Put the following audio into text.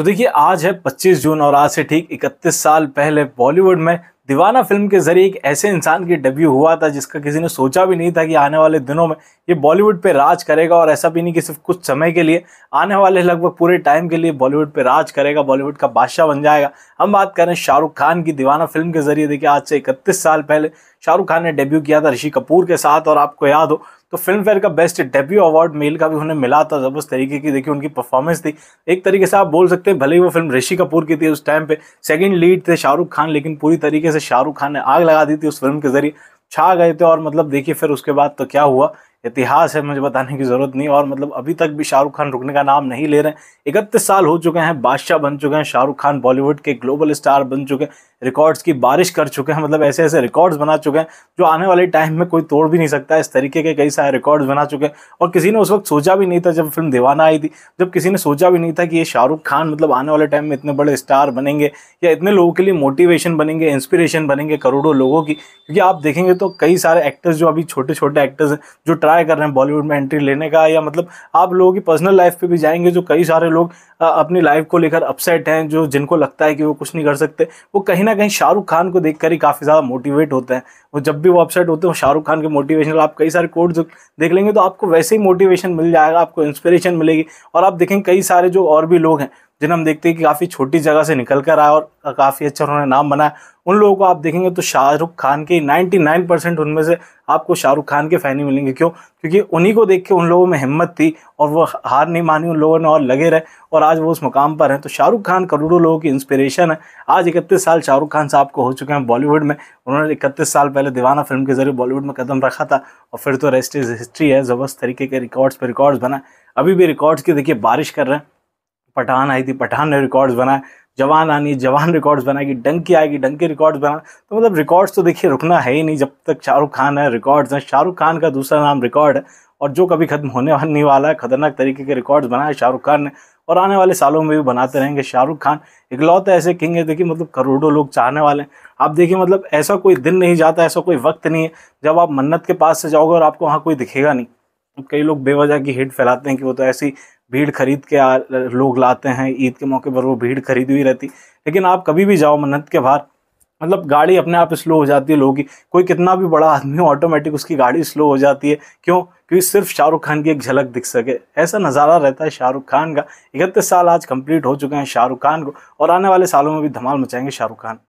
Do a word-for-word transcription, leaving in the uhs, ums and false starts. तो देखिए आज है पच्चीस जून और आज से ठीक इकतीस साल पहले बॉलीवुड में दीवाना फिल्म के जरिए एक ऐसे इंसान की डेब्यू हुआ था जिसका किसी ने सोचा भी नहीं था कि आने वाले दिनों में ये बॉलीवुड पे राज करेगा। और ऐसा भी नहीं कि सिर्फ कुछ समय के लिए, आने वाले लगभग पूरे टाइम के लिए बॉलीवुड पे राज करेगा, बॉलीवुड का बादशाह बन जाएगा। हम बात करें शाहरुख खान की। दीवाना फिल्म के जरिए देखिए आज से इकतीस साल पहले शाहरुख खान ने डेब्यू किया था ऋषि कपूर के साथ। और आपको याद हो तो फिल्म फेयर का बेस्ट डेब्यू अवार्ड मेल का भी उन्हें मिला था। जबरदस्त तरीके की देखिए उनकी परफॉर्मेंस थी। एक तरीके से आप बोल सकते हैं भले ही वो फिल्म ऋषि कपूर की थी, उस टाइम पे सेकंड लीड थे शाहरुख खान, लेकिन पूरी तरीके से शाहरुख खान ने आग लगा दी थी उस फिल्म के जरिए, छा गए थे। और मतलब देखिए फिर उसके बाद तो क्या हुआ, इतिहास है, मुझे बताने की जरूरत नहीं। और मतलब अभी तक भी शाहरुख खान रुकने का नाम नहीं ले रहे हैं। इकतीस साल हो चुके हैं, बादशाह बन चुके हैं शाहरुख खान, बॉलीवुड के ग्लोबल स्टार बन चुके हैं, रिकॉर्ड्स की बारिश कर चुके हैं। मतलब ऐसे ऐसे रिकॉर्ड्स बना चुके हैं जो आने वाले टाइम में कोई तोड़ भी नहीं सकता। इस तरीके के कई सारे रिकॉर्ड्स बना चुके हैं और किसी ने उस वक्त सोचा भी नहीं था जब फिल्म दीवाना आई थी, जब किसी ने सोचा भी नहीं था कि ये शाहरुख खान मतलब आने वाले टाइम में इतने बड़े स्टार बनेंगे या इतने लोगों के लिए मोटिवेशन बनेंगे, इंस्पिरेशन बनेंगे करोड़ों लोगों की। क्योंकि आप देखेंगे तो कई सारे एक्टर्स जो अभी छोटे छोटे एक्टर्स हैं जो ट्राई कर रहे हैं बॉलीवुड में एंट्री लेने का, या मतलब आप लोगों की पर्सनल लाइफ पे भी जाएंगे जो कई सारे लोग अपनी लाइफ को लेकर अपसेट हैं, जो जिनको लगता है कि वो कुछ नहीं कर सकते, वो कहीं ना कहीं शाहरुख खान को देखकर ही काफ़ी ज़्यादा मोटिवेट होते हैं। वो जब भी वो अपसेट होते हैं शाहरुख खान के मोटिवेशनल आप कई सारे कोट्स देख लेंगे तो आपको वैसे ही मोटिवेशन मिल जाएगा, आपको इंस्पिरेशन मिलेगी। और आप देखेंगे कई सारे जो और भी लोग हैं जिन्हें हम देखते हैं कि काफ़ी छोटी जगह से निकल कर आए और काफ़ी अच्छा उन्होंने नाम बनाया, उन लोगों को आप देखेंगे तो शाहरुख खान के निन्यानवे परसेंट उनमें से आपको शाहरुख खान के फैन ही मिलेंगे। क्यों? क्योंकि उन्हीं को देख के उन लोगों में हिम्मत थी और वो हार नहीं मानी उन लोगों ने और लगे रहे और आज वो उस मुकाम पर हैं। तो शाहरुख खान करोड़ों लोगों की इंस्पिरेशन है। आज इकतीस साल शाहरुख खान साहब को हो चुके हैं बॉलीवुड में। उन्होंने इकतीस साल पहले दीवाना फिल्म के जरिए बॉलीवुड में कदम रखा था और फिर तो रेस्ट इज हिस्ट्री है। ज़बरदस्त तरीके के रिकॉर्ड्स पर रिकॉर्ड्स बनाए, अभी भी रिकॉर्ड्स की देखिए बारिश कर रहे हैं। पठान आई थी, पठान ने रिकॉर्ड्स बनाए, जवान आनी, जवान रिकॉर्ड्स बनाएगी, डंकी आएगी, डंकी रिकॉर्ड्स बना। तो मतलब रिकॉर्ड्स तो देखिए रुकना है ही नहीं जब तक शाहरुख खान है, रिकॉर्ड्स हैं। शाहरुख खान का दूसरा नाम रिकॉर्ड है और जो कभी खत्म होने नहीं वाला है। खतरनाक तरीके के रिकॉर्ड्स बनाए शाहरुख खान ने और आने वाले सालों में भी बनाते रहेंगे। शाहरुख खान इकलौते ऐसे किंग है देखिए मतलब करोड़ों लोग चाहने वाले हैं। आप देखिए मतलब ऐसा कोई दिन नहीं जाता, ऐसा कोई वक्त नहीं है जब आप मन्नत के पास से जाओगे और आपको वहाँ कोई दिखेगा नहीं। कई लोग बेवजह की हिट फैलाते हैं कि वो तो ऐसी भीड़ खरीद के आ, लोग लाते हैं, ईद के मौके पर वो भीड़ खरीदी हुई रहती। लेकिन आप कभी भी जाओ मन्नत के बाहर, मतलब गाड़ी अपने आप स्लो हो जाती है लोगों की। कोई कितना भी बड़ा आदमी हो ऑटोमेटिक उसकी गाड़ी स्लो हो जाती है। क्यों? क्योंकि सिर्फ शाहरुख खान की एक झलक दिख सके, ऐसा नज़ारा रहता है शाहरुख खान का। इकतीस साल आज कंप्लीट हो चुके हैं शाहरुख खान को और आने वाले सालों में भी धमाल मचाएंगे शाहरुख खान।